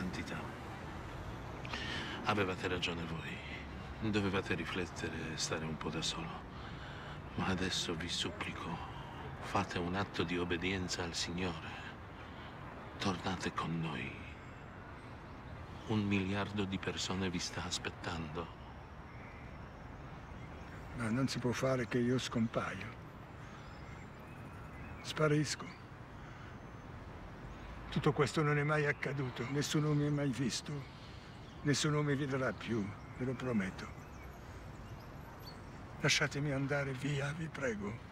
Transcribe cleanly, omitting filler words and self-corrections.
Santità, avevate ragione voi. Dovevate riflettere e stare un po' da solo. Ma adesso vi supplico, fate un atto di obbedienza al Signore. Tornate con noi. 1 miliardo di persone vi sta aspettando. Ma non si può fare che io scompaio. Sparisco. Tutto questo non è mai accaduto. Nessuno mi ha mai visto. Nessuno mi vedrà più, ve lo prometto. Lasciatemi andare via, vi prego.